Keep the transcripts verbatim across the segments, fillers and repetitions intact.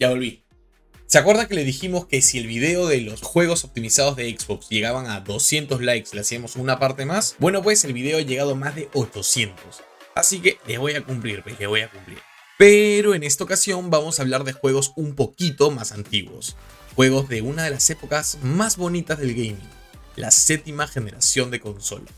Ya volví. ¿Se acuerdan que le dijimos que si el video de los juegos optimizados de Xbox llegaban a doscientos likes, le hacíamos una parte más? Bueno, pues el video ha llegado a más de ochocientos. Así que les voy a cumplir, pues les voy a cumplir. Pero en esta ocasión vamos a hablar de juegos un poquito más antiguos. Juegos de una de las épocas más bonitas del gaming. La séptima generación de consolas.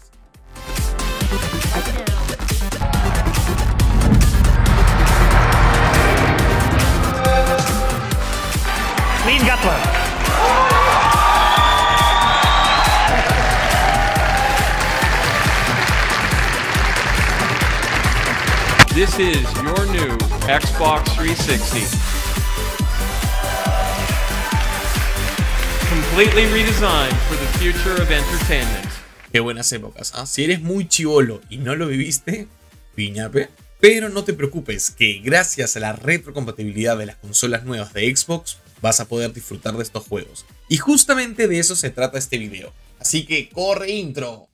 This is your new Xbox three sixty. Completely redesigned for the future of entertainment. Qué buenas épocas, ¿eh? Si eres muy chivolo y no lo viviste, piñape. Pero no te preocupes, que gracias a la retrocompatibilidad de las consolas nuevas de Xbox, vas a poder disfrutar de estos juegos. Y justamente de eso se trata este video. Así que corre intro.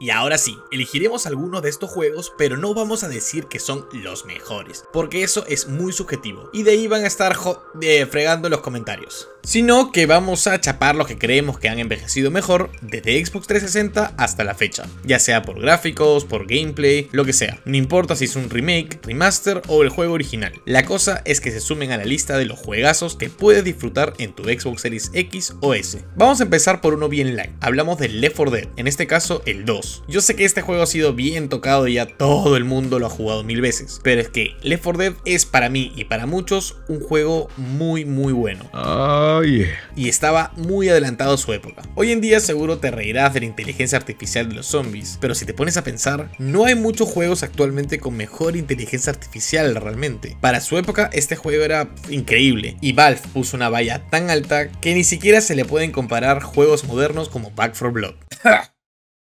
Y ahora sí, elegiremos algunos de estos juegos, pero no vamos a decir que son los mejores, porque eso es muy subjetivo, y de ahí van a estar eh, fregando los comentarios. Sino que vamos a chapar los que creemos que han envejecido mejor desde Xbox trescientos sesenta hasta la fecha, ya sea por gráficos, por gameplay, lo que sea. No importa si es un remake, remaster o el juego original. La cosa es que se sumen a la lista de los juegazos que puedes disfrutar en tu Xbox Series equis o S. Vamos a empezar por uno bien light. Hablamos del Left four Dead, en este caso el dos. Yo sé que este juego ha sido bien tocado y ya todo el mundo lo ha jugado mil veces, pero es que Left four Dead es para mí y para muchos un juego muy muy bueno. Oh, yeah. Y estaba muy adelantado a su época. Hoy en día seguro te reirás de la inteligencia artificial de los zombies, pero si te pones a pensar, no hay muchos juegos actualmente con mejor inteligencia artificial realmente. Para su época este juego era increíble, y Valve puso una valla tan alta que ni siquiera se le pueden comparar juegos modernos como Back four Blood.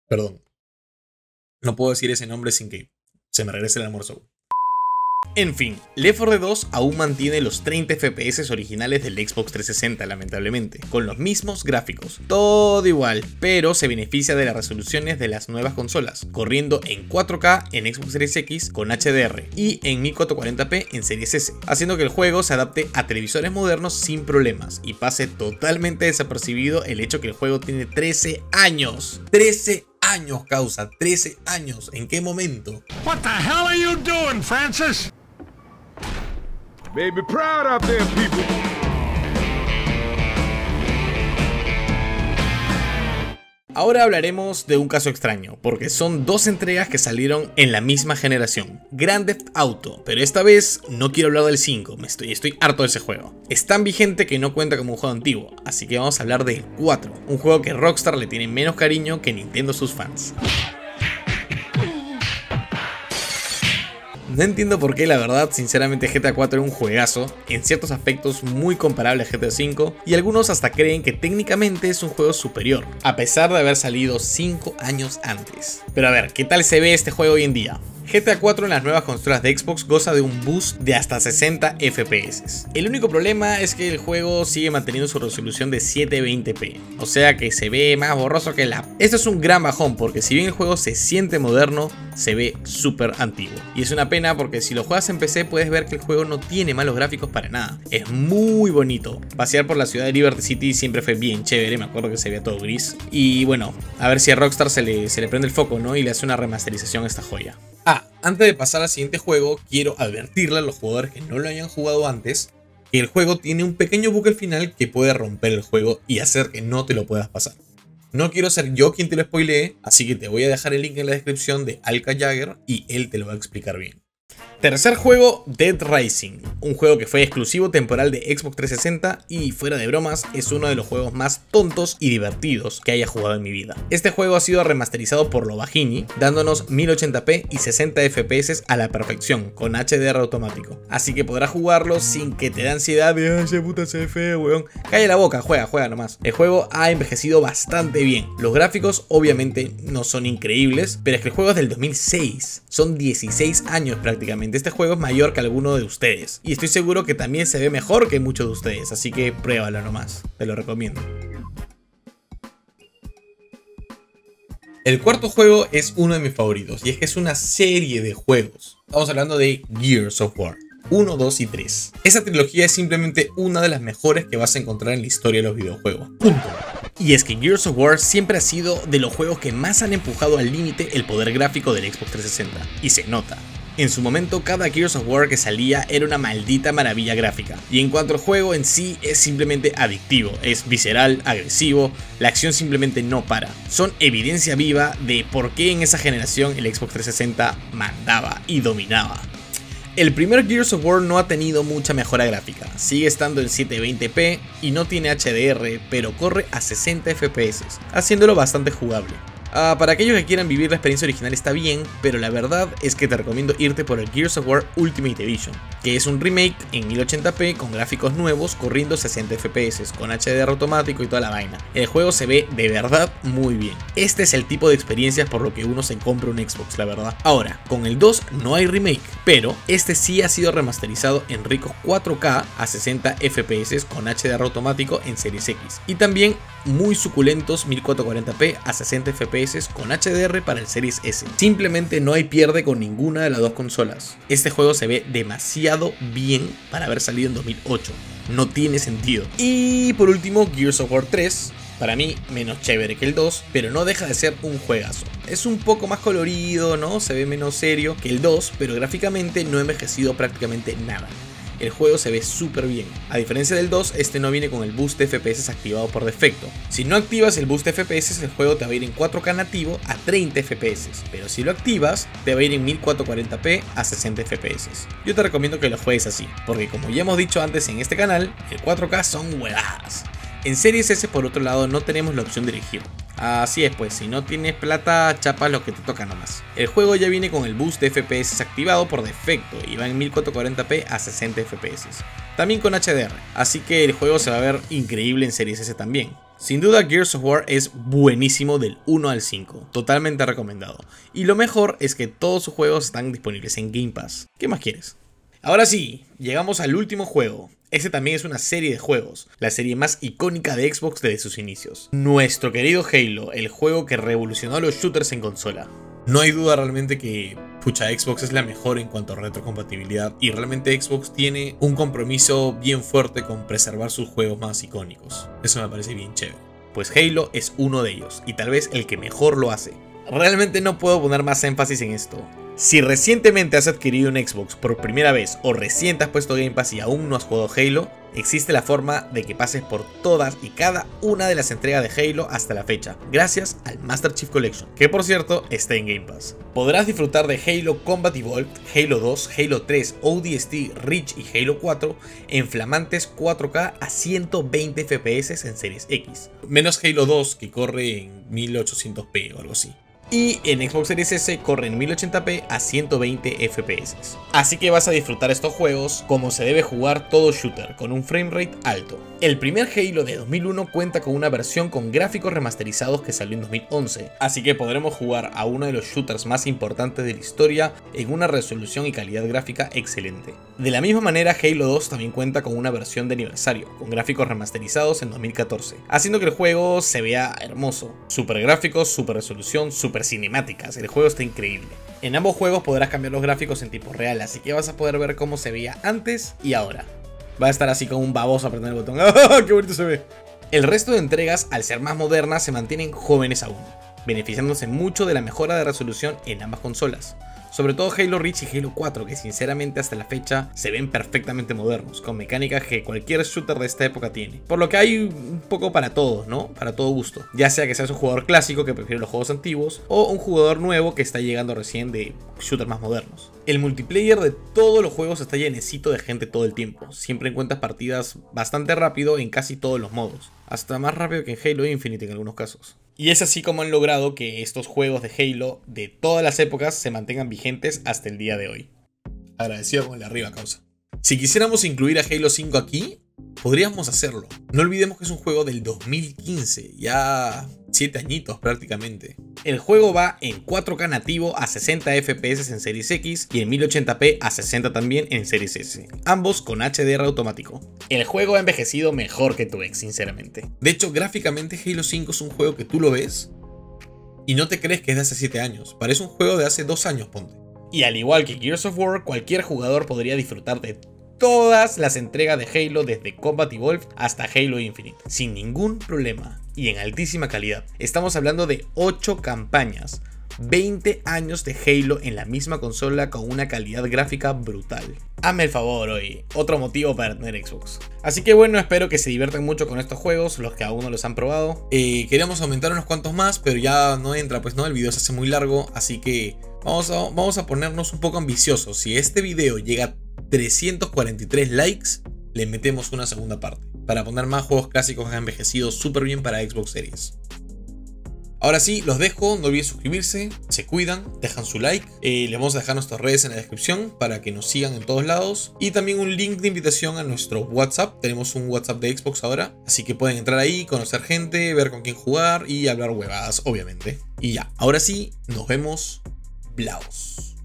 Perdón. No puedo decir ese nombre sin que se me regrese el almuerzo. En fin, Left four Dead dos aún mantiene los treinta F P S originales del Xbox trescientos sesenta, lamentablemente, con los mismos gráficos, todo igual, pero se beneficia de las resoluciones de las nuevas consolas, corriendo en cuatro K en Xbox Series equis con H D R y en mil cuatrocientos cuarenta p en Series S, haciendo que el juego se adapte a televisores modernos sin problemas y pase totalmente desapercibido el hecho que el juego tiene trece años. ¡trece años! Años, causa, trece años, ¿en qué momento? What the hell are you doing, Francis? Baby proud out there, people. Ahora hablaremos de un caso extraño, porque son dos entregas que salieron en la misma generación. Grand Theft Auto, pero esta vez no quiero hablar del cinco, me estoy, estoy harto de ese juego. Es tan vigente que no cuenta como un juego antiguo, así que vamos a hablar del cuatro, un juego que Rockstar le tiene menos cariño que Nintendo a sus fans. No entiendo por qué, la verdad, sinceramente G T A cuatro es un juegazo, en ciertos aspectos muy comparable a G T A cinco, y algunos hasta creen que técnicamente es un juego superior, a pesar de haber salido cinco años antes. Pero a ver, ¿qué tal se ve este juego hoy en día? G T A cuatro en las nuevas consolas de Xbox goza de un boost de hasta sesenta F P S. El único problema es que el juego sigue manteniendo su resolución de setecientos veinte p, o sea que se ve más borroso que la... Esto es un gran bajón, porque si bien el juego se siente moderno, se ve súper antiguo. Y es una pena porque si lo juegas en P C puedes ver que el juego no tiene malos gráficos para nada. Es muy bonito. Pasear por la ciudad de Liberty City siempre fue bien chévere, me acuerdo que se veía todo gris. Y bueno, a ver si a Rockstar se le, se le prende el foco, ¿no? Y le hace una remasterización a esta joya. Ah, antes de pasar al siguiente juego, quiero advertirle a los jugadores que no lo hayan jugado antes que el juego tiene un pequeño bug al final que puede romper el juego y hacer que no te lo puedas pasar. No quiero ser yo quien te lo spoilee, así que te voy a dejar el link en la descripción de alkajuggeryt y él te lo va a explicar bien. Tercer juego, Dead Rising, un juego que fue exclusivo temporal de Xbox trescientos sesenta y fuera de bromas es uno de los juegos más tontos y divertidos que haya jugado en mi vida. Este juego ha sido remasterizado por Lovagini, dándonos mil ochenta p y sesenta F P S a la perfección, con H D R automático. Así que podrás jugarlo sin que te dé ansiedad de ¡ay, ese puta se ve feo, weón! Calla la boca, juega, juega nomás. El juego ha envejecido bastante bien. Los gráficos obviamente no son increíbles, pero es que el juego es del dos mil seis, son dieciséis años prácticamente. Este juego es mayor que alguno de ustedes y estoy seguro que también se ve mejor que muchos de ustedes, así que pruébalo nomás, te lo recomiendo. El cuarto juego es uno de mis favoritos y es que es una serie de juegos. Estamos hablando de Gears of War uno, dos y tres. Esa trilogía es simplemente una de las mejores que vas a encontrar en la historia de los videojuegos. Punto. Y es que Gears of War siempre ha sido de los juegos que más han empujado al límite el poder gráfico del Xbox trescientos sesenta. Y se nota. En su momento, cada Gears of War que salía era una maldita maravilla gráfica. Y en cuanto al juego en sí, es simplemente adictivo, es visceral, agresivo, la acción simplemente no para. Son evidencia viva de por qué en esa generación el Xbox trescientos sesenta mandaba y dominaba. El primer Gears of War no ha tenido mucha mejora gráfica, sigue estando en siete veinte p y no tiene H D R, pero corre a sesenta F P S, haciéndolo bastante jugable. Uh, para aquellos que quieran vivir la experiencia original está bien, pero la verdad es que te recomiendo irte por el Gears of War Ultimate Edition, que es un remake en mil ochenta p con gráficos nuevos corriendo sesenta F P S, con H D R automático y toda la vaina. El juego se ve de verdad muy bien. Este es el tipo de experiencias por lo que uno se compra un Xbox, la verdad. Ahora, con el dos no hay remake, pero este sí ha sido remasterizado en ricos cuatro K a sesenta F P S con H D R automático en Series X. Y también muy suculentos mil cuatrocientos cuarenta p a sesenta F P S con H D R para el Series S. Simplemente no hay pierde con ninguna de las dos consolas. Este juego se ve demasiado bien para haber salido en dos mil ocho. No tiene sentido. Y por último, Gears of War tres. Para mí, menos chévere que el dos, pero no deja de ser un juegazo. Es un poco más colorido, ¿no? Se ve menos serio que el dos, pero gráficamente no ha envejecido prácticamente nada. El juego se ve súper bien. A diferencia del dos, este no viene con el boost de F P S activado por defecto. Si no activas el boost de F P S, el juego te va a ir en cuatro K nativo a treinta F P S, pero si lo activas, te va a ir en mil cuatrocientos cuarenta p a sesenta F P S. Yo te recomiendo que lo juegues así, porque como ya hemos dicho antes en este canal, el cuatro K son huevadas. En Series S, por otro lado, no tenemos la opción de elegir. Así es, pues si no tienes plata, chapas lo que te toca nomás. El juego ya viene con el boost de F P S activado por defecto y va en mil cuatrocientos cuarenta p a sesenta F P S. También con H D R, así que el juego se va a ver increíble en Series S también. Sin duda Gears of War es buenísimo del uno al cinco, totalmente recomendado. Y lo mejor es que todos sus juegos están disponibles en Game Pass. ¿Qué más quieres? Ahora sí, llegamos al último juego. Este también es una serie de juegos, la serie más icónica de Xbox desde sus inicios. Nuestro querido Halo, el juego que revolucionó los shooters en consola. No hay duda realmente que, pucha, Xbox es la mejor en cuanto a retrocompatibilidad y realmente Xbox tiene un compromiso bien fuerte con preservar sus juegos más icónicos. Eso me parece bien chévere. Pues Halo es uno de ellos y tal vez el que mejor lo hace. Realmente no puedo poner más énfasis en esto. Si recientemente has adquirido un Xbox por primera vez o recién te has puesto Game Pass y aún no has jugado Halo, existe la forma de que pases por todas y cada una de las entregas de Halo hasta la fecha, gracias al Master Chief Collection, que por cierto está en Game Pass. Podrás disfrutar de Halo Combat Evolved, Halo dos, Halo tres, O D S T, Reach y Halo cuatro en flamantes cuatro K a ciento veinte F P S en Series X, menos Halo dos que corre en mil ochocientos p o algo así. Y en Xbox Series S corre en mil ochenta p a ciento veinte F P S. Así que vas a disfrutar estos juegos como se debe jugar todo shooter, con un framerate alto. El primer Halo de dos mil uno cuenta con una versión con gráficos remasterizados que salió en dos mil once, así que podremos jugar a uno de los shooters más importantes de la historia en una resolución y calidad gráfica excelente. De la misma manera, Halo dos también cuenta con una versión de aniversario, con gráficos remasterizados en dos mil catorce, haciendo que el juego se vea hermoso. Super gráficos, super resolución, super cinemáticas, el juego está increíble. En ambos juegos podrás cambiar los gráficos en tiempo real, así que vas a poder ver cómo se veía antes y ahora. Va a estar así como un baboso apretando el botón. ¡Oh, qué bonito se ve! El resto de entregas, al ser más modernas, se mantienen jóvenes aún, beneficiándose mucho de la mejora de resolución en ambas consolas. Sobre todo Halo Reach y Halo cuatro, que sinceramente hasta la fecha se ven perfectamente modernos, con mecánicas que cualquier shooter de esta época tiene. Por lo que hay un poco para todos, ¿no? Para todo gusto. Ya sea que seas un jugador clásico que prefiere los juegos antiguos, o un jugador nuevo que está llegando recién de shooters más modernos. El multiplayer de todos los juegos está llenecito de gente todo el tiempo. Siempre encuentras partidas bastante rápido en casi todos los modos. Hasta más rápido que en Halo Infinite en algunos casos. Y es así como han logrado que estos juegos de Halo de todas las épocas se mantengan vigentes hasta el día de hoy. Agradecido con el de arriba, causa. Si quisiéramos incluir a Halo cinco aquí, podríamos hacerlo. No olvidemos que es un juego del dos mil quince, ya siete añitos prácticamente. El juego va en cuatro K nativo a sesenta F P S en Series X y en mil ochenta p a sesenta también en Series S, ambos con H D R automático. El juego ha envejecido mejor que tu ex, sinceramente. De hecho, gráficamente Halo cinco es un juego que tú lo ves Y no te crees que es de hace siete años, parece un juego de hace dos años, ponte. Y al igual que Gears of War, cualquier jugador podría disfrutar de todas las entregas de Halo desde Combat Evolved hasta Halo Infinite, sin ningún problema y en altísima calidad. Estamos hablando de ocho campañas, veinte años de Halo en la misma consola con una calidad gráfica brutal. Hazme el favor hoy, otro motivo para tener Xbox. Así que bueno, espero que se diviertan mucho con estos juegos, los que aún no los han probado. Eh, queríamos aumentar unos cuantos más, pero ya no entra, pues no, el video se hace muy largo, así que vamos a, vamos a ponernos un poco ambiciosos. Si este video llega a trescientos cuarenta y tres likes, le metemos una segunda parte, para poner más juegos clásicos envejecidos súper bien para Xbox Series. Ahora sí, los dejo, no olviden suscribirse, se cuidan, dejan su like, eh, les vamos a dejar nuestras redes en la descripción para que nos sigan en todos lados y también un link de invitación a nuestro WhatsApp. Tenemos un WhatsApp de Xbox ahora, así que pueden entrar ahí, conocer gente, ver con quién jugar y hablar huevadas, obviamente. Y ya, ahora sí, nos vemos, blaos.